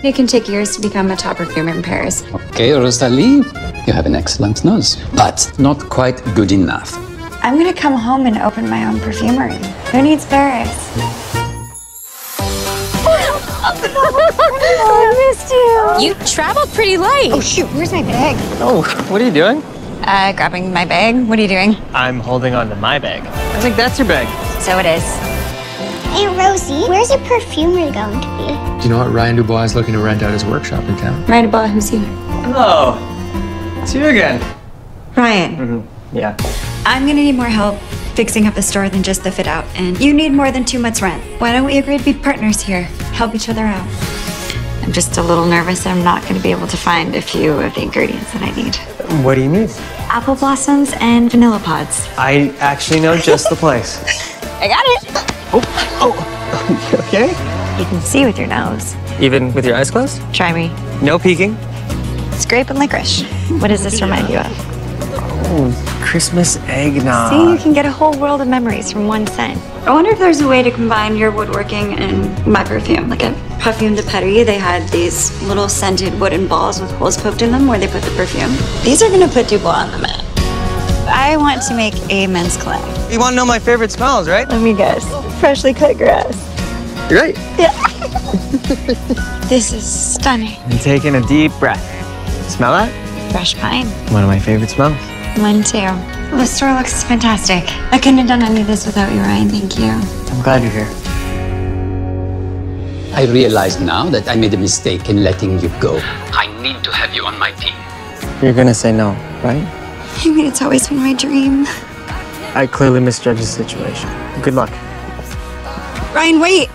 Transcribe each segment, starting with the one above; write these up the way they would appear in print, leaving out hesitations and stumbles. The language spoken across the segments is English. It can take years to become a top perfumer in Paris. Okay, Rosalie, you have an excellent nose, but not quite good enough. I'm gonna come home and open my own perfumery. Who needs Paris? I missed you. You traveled pretty light. Oh shoot, where's my bag? Oh, what are you doing? Grabbing my bag. What are you doing? I'm holding on to my bag. I think that's your bag. So it is. Hey, Rosie, where's your perfumer going to be? Do you know what? Ryan Dubois is looking to rent out his workshop in town. Ryan Dubois, who's he? Hello. It's you again. Ryan. Mm-hmm. Yeah. I'm going to need more help fixing up the store than just the fit out, and you need more than 2 months' rent. Why don't we agree to be partners here? Help each other out. I'm just a little nervous. I'm not going to be able to find a few of the ingredients that I need. What do you need? Apple blossoms and vanilla pods. I actually know just the place. I got it. Oh, you okay? You can see with your nose. Even with your eyes closed? Try me. No peeking. Grape and licorice. What does this remind you of? Oh, Christmas eggnog. See, you can get a whole world of memories from one scent. I wonder if there's a way to combine your woodworking and my perfume. Like at Perfume de Paris, they had these little scented wooden balls with holes poked in them where they put the perfume. These are gonna put Dubois on the map. I want to make a men's club. You want to know my favorite smells, right? Let me guess. Freshly cut grass. You're right. Yeah. This is stunning. And taking a deep breath. Smell that? Fresh pine. One of my favorite smells. Mine too. The store looks fantastic. I couldn't have done any of this without you, Ryan. Thank you. I'm glad you're here. I realize now that I made a mistake in letting you go. I need to have you on my team. You're going to say no, right? I mean, it's always been my dream. I clearly misjudged the situation. Good luck. Ryan, wait!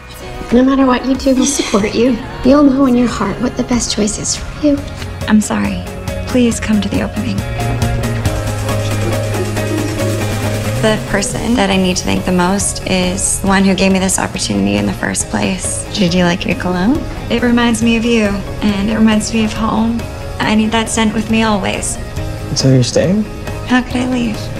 No matter what you do, we'll support you. You'll know in your heart what the best choice is for you. I'm sorry. Please come to the opening. The person that I need to thank the most is the one who gave me this opportunity in the first place. Did you like your cologne? It reminds me of you, and it reminds me of home. I need that scent with me always. So you're staying? How could I leave?